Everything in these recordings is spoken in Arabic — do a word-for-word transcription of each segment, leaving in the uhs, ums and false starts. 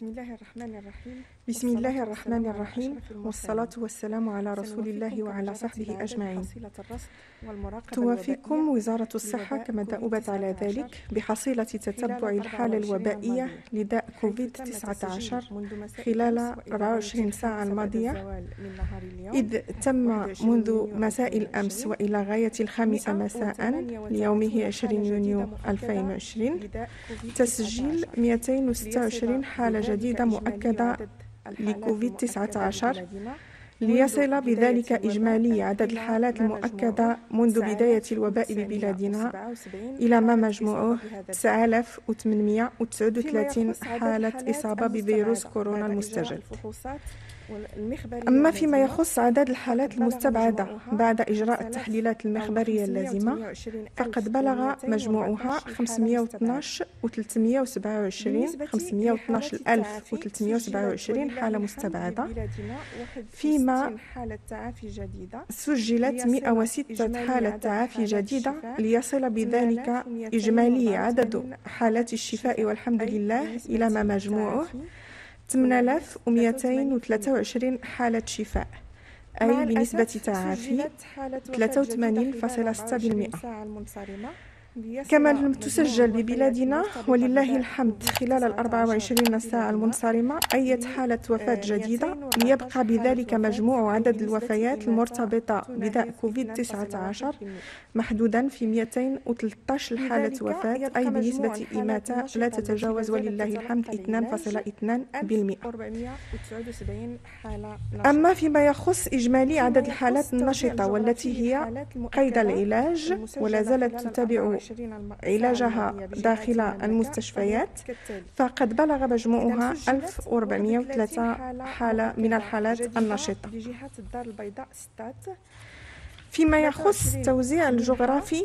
بسم الله الرحمن الرحيم بسم الله الرحمن الرحيم والصلاة والسلام على رسول الله وعلى صحبه أجمعين. توافيكم وزارة الصحة كما دأبت على ذلك بحصيلة تتبع الحالة الوبائية لداء كوفيد تسعة عشر خلال أربع وعشرين ساعة الماضية، إذ تم منذ مساء الأمس وإلى غاية الخامسة مساء ليومه عشرين يونيو ألفين وعشرين تسجيل مئتين وستة وعشرين حالة جديدة مؤكدة لكوفيد تسعة عشر، ليصل بذلك إجمالي عدد الحالات المؤكدة منذ بداية الوباء ببلادنا إلى ما مجموعه تسعة آلاف وثمانمئة وتسعة وثلاثين حالة إصابة بفيروس كورونا المستجد. أما فيما يخص عدد الحالات المستبعدة بعد إجراء التحليلات المخبرية اللازمة، فقد بلغ مجموعها خمسمئة واثني عشر ألف وثلاثمئة وسبعة وعشرين حالة مستبعدة، فيما سجلت مئة وستة حالة تعافي جديدة ليصل بذلك إجمالي عدد حالات الشفاء والحمد لله إلى ما مجموعه ثمانية آلاف ومئتين وثلاثة وعشرين حالة شفاء، أي بنسبة تعافي ثلاثة وثمانين فاصلة ستة بالمئة، كما لم تسجل ببلادنا ولله الحمد خلال ال أربع وعشرين ساعة المنصرمة أي حالة وفاة جديدة، ليبقى بذلك مجموع عدد الوفيات المرتبطة بداء كوفيد تسعة عشر محدودا في مئتين وثلاثة عشر حالة وفاة، أي بنسبة إماتة لا تتجاوز ولله الحمد اثنين فاصلة اثنين بالمئة. أما فيما يخص إجمالي عدد الحالات النشطة والتي هي قيد العلاج ولا زالت تتابع علاجها داخل المستشفيات، فقد بلغ مجموعها ألف وأربعمئة وثلاثة حالة من الحالات النشطة. فيما يخص التوزيع الجغرافي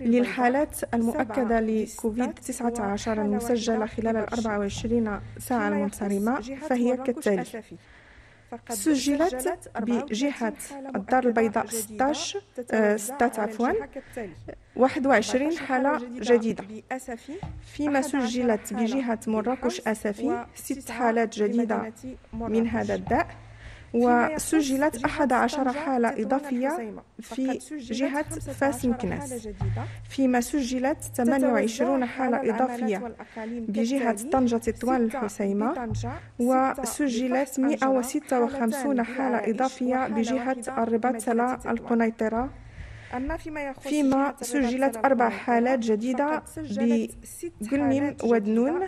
للحالات المؤكدة لكوفيد تسعة عشر المسجلة خلال أربع وعشرين ساعة المنصرمة، فهي كالتالي: سجلت بجهة الدار البيضاء ستة عشر آه ستة عفوا واحد وعشرين حالة جديدة، فيما سجلت بجهة مراكش أسفي ست حالات جديدة من هذا الداء، وسجلت أحد عشر حالة إضافية في جهة فاس مكناس، فيما سجلت ثمانية وعشرين حالة إضافية بجهة طنجة تطوان الحسيمة، وسجلت مئة وستة وخمسين حالة إضافية بجهة الرباط سلا القنيطرة، فيما سجلت أربع حالات جديدة بقلميم ودنون،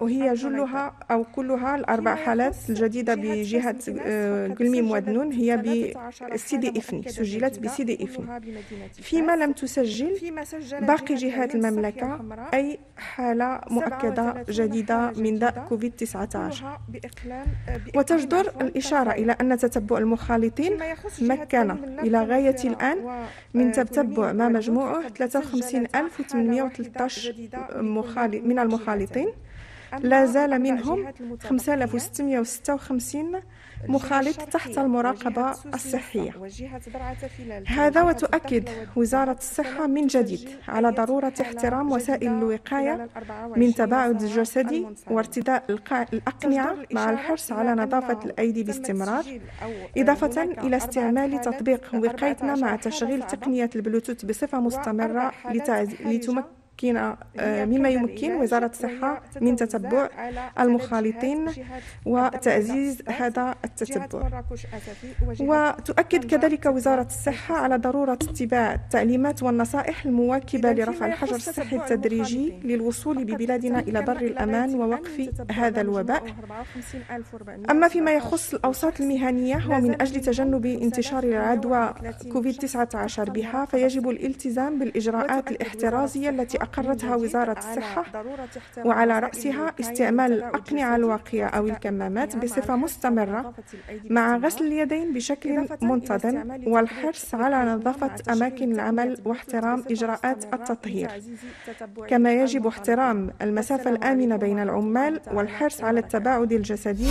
وهي جلها أو كلها الأربع حالات الجديدة بجهة قلميم ودنون هي بسيدي إفني، سجلت بسيدي إفني. فيما لم تسجل باقي جهات المملكة أي حالة مؤكدة جديدة من داء كوفيد تسعة عشر. وتجدر الإشارة إلى أن تتبع المخالطين مكن إلى غاية الآن من تتبع ما مجموعه ثلاثة وخمسين ألف وثمانمئة وثلاثة عشر من المخالطين، لا زال منهم خمسة آلاف وستمئة وستة وخمسين مخالط تحت المراقبة الصحية. هذا وتؤكد وزارة الصحة من جديد على ضرورة احترام وسائل الوقاية من تباعد الجسدي وارتداء الأقنعة مع الحرص على نظافة الأيدي باستمرار، إضافة إلى استعمال تطبيق وقايتنا مع تشغيل تقنية البلوتوث بصفة مستمرة لتمكن مما يمكن وزارة الصحة من تتبع المخالطين وتعزيز هذا التتبع. وتؤكد كذلك وزارة الصحة على ضرورة اتباع التعليمات والنصائح المواكبة لرفع الحجر الصحي التدريجي للوصول ببلادنا إلى بر الأمان ووقف هذا الوباء. أما فيما يخص الأوساط المهنية ومن أجل تجنب انتشار العدوى كوفيد تسعة عشر بها، فيجب الالتزام بالإجراءات الاحترازية التي أقرتها وزارة الصحة، وعلى رأسها استعمال الأقنعة الواقية أو الكمامات بصفة مستمرة مع غسل اليدين بشكل منتظم، والحرص على نظافة أماكن العمل واحترام إجراءات التطهير، كما يجب احترام المسافة الآمنة بين العمال والحرص على التباعد الجسدي.